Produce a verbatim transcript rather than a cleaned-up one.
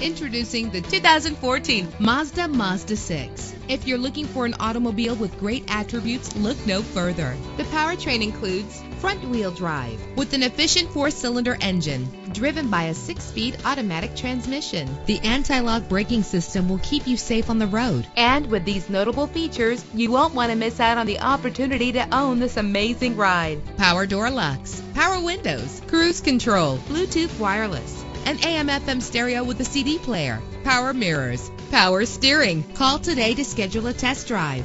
Introducing the two thousand fourteen Mazda Mazda six. If you're looking for an automobile with great attributes, look no further. The powertrain includes front-wheel drive with an efficient four-cylinder engine driven by a six-speed automatic transmission. The anti-lock braking system will keep you safe on the road. And with these notable features, you won't want to miss out on the opportunity to own this amazing ride. Power door locks, power windows, cruise control, Bluetooth wireless, an A M F M stereo with a C D player, power mirrors, power steering. Call today to schedule a test drive.